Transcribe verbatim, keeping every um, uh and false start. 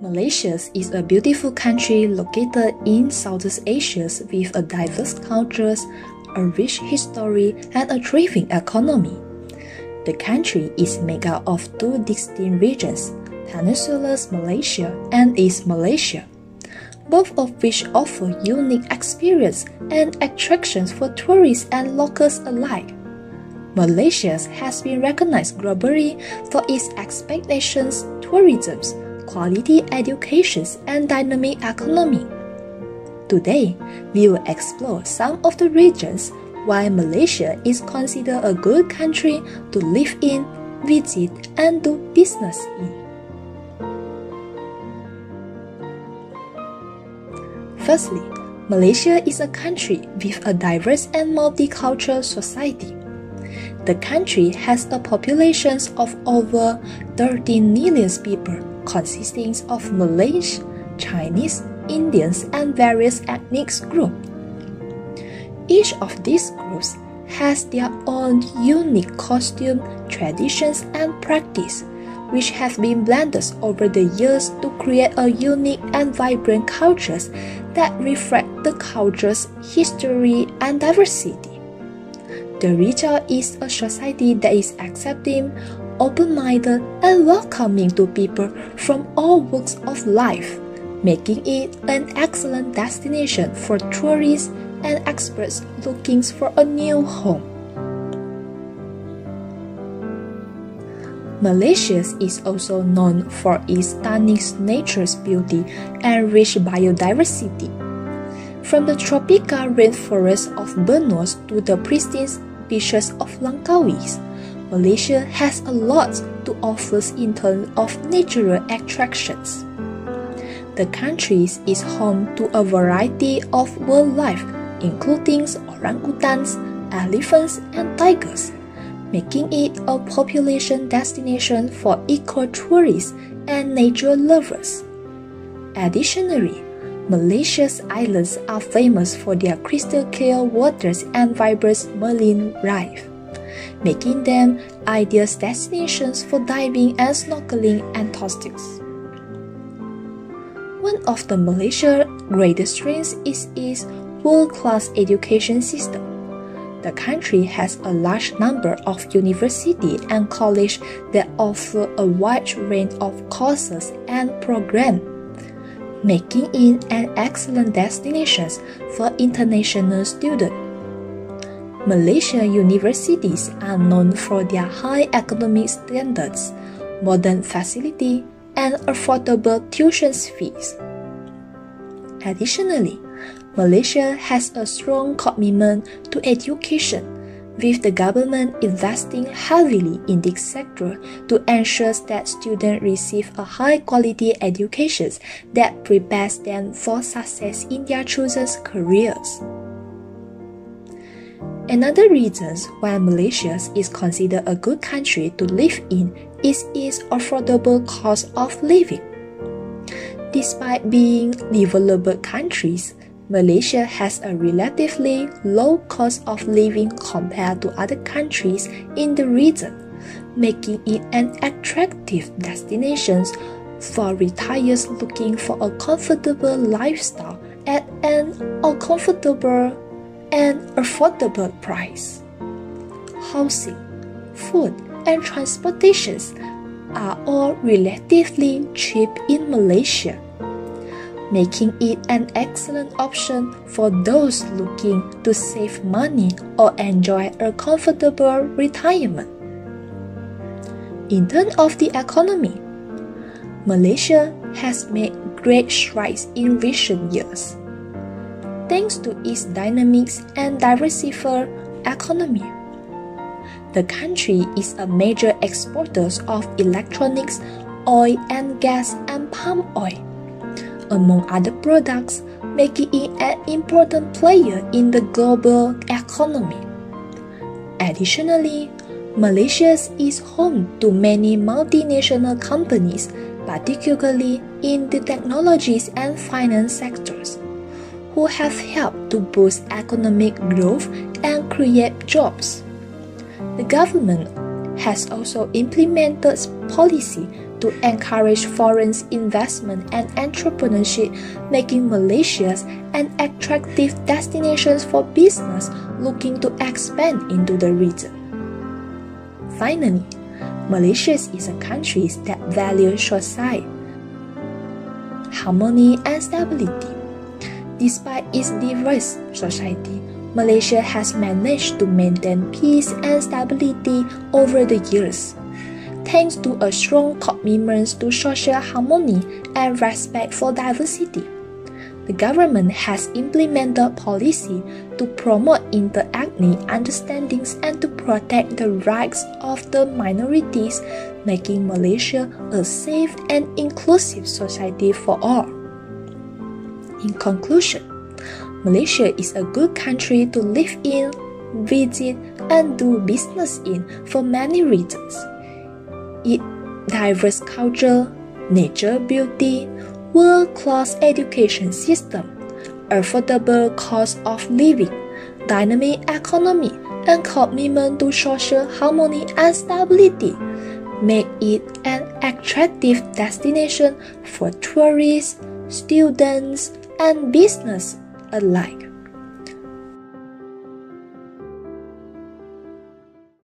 Malaysia is a beautiful country located in Southeast Asia with a diverse culture, a rich history, and a thriving economy. The country is made up of two distinct regions, Peninsular Malaysia and East Malaysia, both of which offer unique experience and attractions for tourists and locals alike. Malaysia has been recognized globally for its exports, tourism, quality education, and dynamic economy. Today, we will explore some of the regions why Malaysia is considered a good country to live in, visit, and do business in. Firstly, Malaysia is a country with a diverse and multicultural society. The country has a population of over thirteen million people, consisting of Malays, Chinese, Indians, and various ethnic groups. Each of these groups has their own unique costume, traditions, and practice, which have been blended over the years to create a unique and vibrant culture that reflects the culture's history and diversity. The region is a society that is accepting, open-minded, and welcoming to people from all walks of life, making it an excellent destination for tourists and experts looking for a new home. Malaysia is also known for its stunning nature's beauty and rich biodiversity. From the tropical rainforests of Benua to the pristine beaches of Langkawi, Malaysia has a lot to offer in terms of natural attractions. The country is home to a variety of wildlife, including orangutans, elephants, and tigers, making it a population destination for eco-tourists and nature lovers. Additionally, Malaysia's islands are famous for their crystal clear waters and vibrant marine life, making them ideal destinations for diving and snorkeling enthusiasts. One of the Malaysia's greatest strengths is its world-class education system. The country has a large number of universities and colleges that offer a wide range of courses and programs, making it an excellent destination for international students. Malaysian universities are known for their high academic standards, modern facilities, and affordable tuition fees. Additionally, Malaysia has a strong commitment to education, with the government investing heavily in this sector to ensure that students receive a high-quality education that prepares them for success in their chosen careers. Another reason why Malaysia is considered a good country to live in is its affordable cost of living. Despite being developed countries, Malaysia has a relatively low cost of living compared to other countries in the region, making it an attractive destination for retirees looking for a comfortable lifestyle at an uncomfortable and affordable price. Housing, food, and transportation are all relatively cheap in Malaysia, making it an excellent option for those looking to save money or enjoy a comfortable retirement. In terms of the economy, Malaysia has made great strides in recent years. Thanks to its dynamic and diversified economy, the country is a major exporter of electronics, oil and gas, and palm oil, among other products, making it an important player in the global economy. Additionally, Malaysia is home to many multinational companies, particularly in the technologies and finance sectors, who have helped to boost economic growth and create jobs. The government has also implemented policies to encourage foreign investment and entrepreneurship, making Malaysia an attractive destination for business looking to expand into the region. Finally, Malaysia is a country that values society, harmony and stability. Despite its diverse society, Malaysia has managed to maintain peace and stability over the years, thanks to a strong commitment to social harmony and respect for diversity. The government has implemented policy to promote inter-ethnic understandings and to protect the rights of the minorities, making Malaysia a safe and inclusive society for all. In conclusion, Malaysia is a good country to live in, visit, and do business in for many reasons. Its diverse culture, nature beauty, world-class education system, affordable cost of living, dynamic economy, and commitment to social harmony and stability make it an attractive destination for tourists, students, and business alike.